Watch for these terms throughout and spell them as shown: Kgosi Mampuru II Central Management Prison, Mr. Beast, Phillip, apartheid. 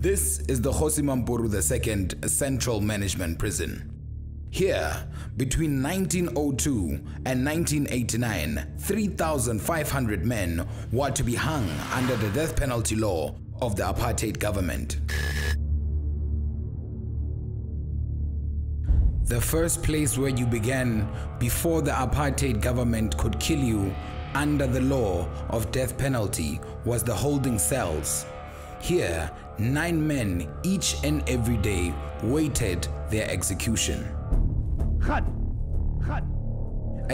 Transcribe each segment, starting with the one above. This is the Kgosi Mampuru II Central Management Prison. Here, between 1902 and 1989, 3,500 men were to be hung under the death penalty law of the apartheid government. The first place where you began before the apartheid government could kill you under the law of death penalty was the holding cells. Here, 9 men each and every day waited their execution. At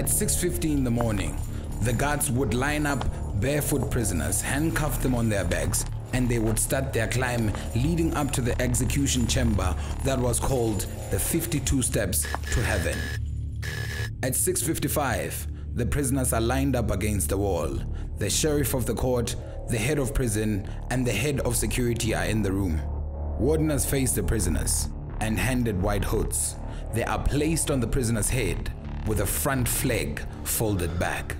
6:15 in the morning, the guards would line up barefoot prisoners, handcuff them on their backs, and they would start their climb leading up to the execution chamber that was called the 52 steps to heaven. At 6:55, the prisoners are lined up against the wall. The sheriff of the court, the head of prison, and the head of security are in the room. Wardeners face the prisoners and handed white hoods. They are placed on the prisoner's head with the front flag folded back.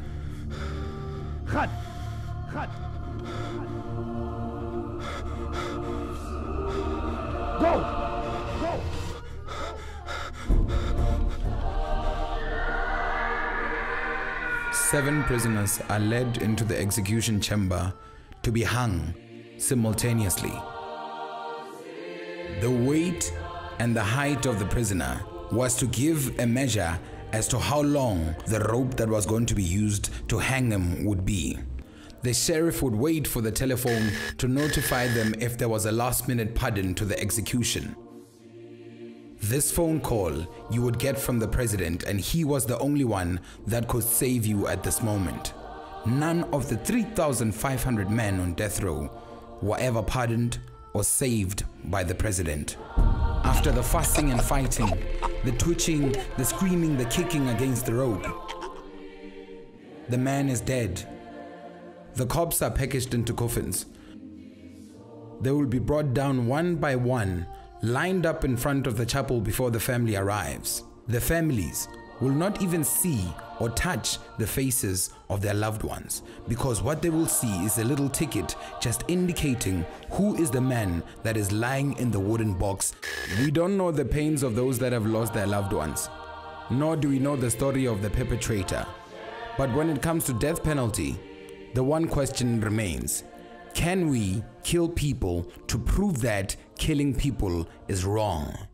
Go! Go! 7 prisoners are led into the execution chamber to be hung simultaneously. The weight and the height of the prisoner was to give a measure as to how long the rope that was going to be used to hang him would be. The sheriff would wait for the telephone to notify them if there was a last-minute pardon to the execution. This phone call you would get from the president, and he was the only one that could save you at this moment. None of the 3,500 men on death row were ever pardoned or saved by the president. After the fussing and fighting, the twitching, the screaming, the kicking against the rope, the man is dead. The corpses are packaged into coffins. They will be brought down one by one, lined up in front of the chapel before the family arrives. The families will not even see or touch the faces of their loved ones, because what they will see is a little ticket just indicating who is the man that is lying in the wooden box. We don't know the pains of those that have lost their loved ones, nor do we know the story of the perpetrator. But when it comes to death penalty, the one question remains: can we kill people to prove that killing people is wrong?